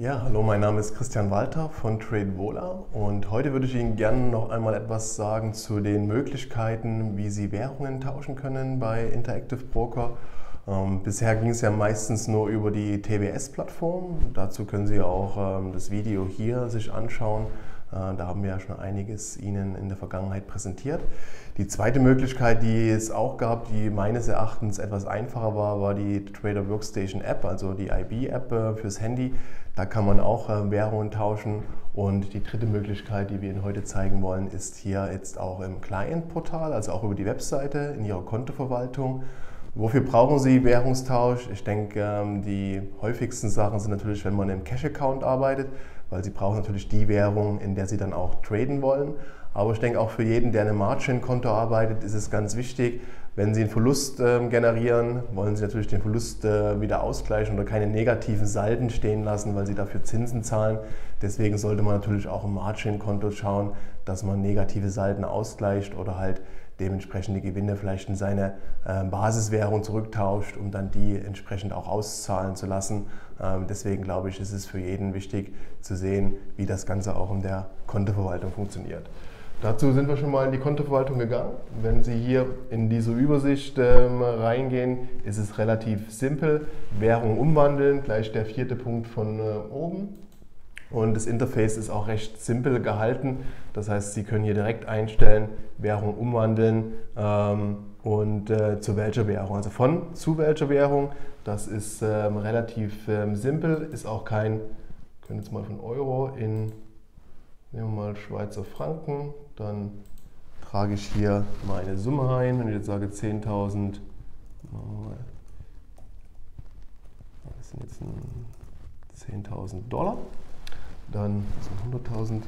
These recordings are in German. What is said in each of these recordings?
Ja, hallo, mein Name ist Christian Walter von TradeVola und heute würde ich Ihnen gerne noch einmal etwas sagen zu den Möglichkeiten, wie Sie Währungen tauschen können bei Interactive Broker. Bisher ging es ja meistens nur über die TWS-Plattform. Dazu können Sie auch das Video hier sich anschauen. Da haben wir ja schon einiges Ihnen in der Vergangenheit präsentiert. Die zweite Möglichkeit, die es auch gab, die meines Erachtens etwas einfacher war, war die Trader Workstation App, also die IB-App fürs Handy. Da kann man auch Währungen tauschen. Und die dritte Möglichkeit, die wir Ihnen heute zeigen wollen, ist hier jetzt auch im Client-Portal, also auch über die Webseite, in Ihrer Kontoverwaltung. Wofür brauchen Sie Währungstausch? Ich denke, die häufigsten Sachen sind natürlich, wenn man im Cash-Account arbeitet, weil Sie brauchen natürlich die Währung, in der Sie dann auch traden wollen. Aber ich denke auch für jeden, der in einem Margin-Konto arbeitet, ist es ganz wichtig, wenn Sie einen Verlust generieren, wollen Sie natürlich den Verlust wieder ausgleichen oder keine negativen Salden stehen lassen, weil Sie dafür Zinsen zahlen. Deswegen sollte man natürlich auch im Margin-Konto schauen, dass man negative Salden ausgleicht oder halt dementsprechend die Gewinne vielleicht in seine Basiswährung zurücktauscht, um dann die entsprechend auch auszahlen zu lassen. Deswegen glaube ich, ist es für jeden wichtig zu sehen, wie das Ganze auch in der Kontoverwaltung funktioniert. Dazu sind wir schon mal in die Kontoverwaltung gegangen. Wenn Sie hier in diese Übersicht reingehen, ist es relativ simpel. Währung umwandeln, gleich der vierte Punkt von oben. Und das Interface ist auch recht simpel gehalten. Das heißt, Sie können hier direkt einstellen, Währung umwandeln und zu welcher Währung. Also von zu welcher Währung. Das ist relativ simpel. Ist auch kein, können jetzt mal von Euro in, nehmen wir mal Schweizer Franken. Dann trage ich hier meine Summe ein. Wenn ich jetzt sage 10.000, machen wir mal, das sind jetzt 10.000 $. Dann 100.000,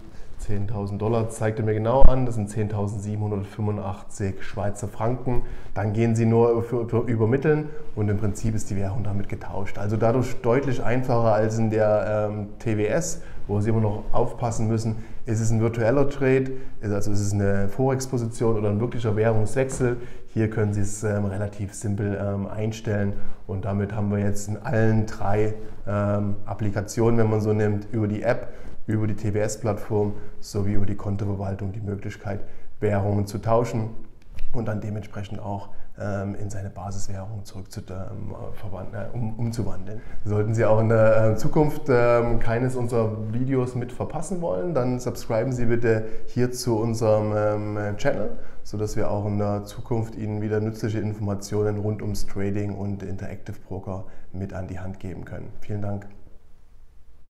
10.000 $, zeigt er mir genau an, das sind 10.785 Schweizer Franken. Dann gehen Sie nur für übermitteln und im Prinzip ist die Währung damit getauscht. Also dadurch deutlich einfacher als in der TWS, wo Sie immer noch aufpassen müssen, ist es ein virtueller Trade, also ist es eine Forex-Position oder ein wirklicher Währungswechsel. Hier können Sie es relativ simpel einstellen und damit haben wir jetzt in allen drei Applikationen, wenn man so nimmt, über die App, über die TWS-Plattform sowie über die Kontoverwaltung die Möglichkeit, Währungen zu tauschen und dann dementsprechend auch in seine Basiswährung umzuwandeln. Sollten Sie auch in der Zukunft keines unserer Videos mit verpassen wollen, dann subscriben Sie bitte hier zu unserem Channel, sodass wir auch in der Zukunft Ihnen wieder nützliche Informationen rund ums Trading und Interactive Broker mit an die Hand geben können. Vielen Dank.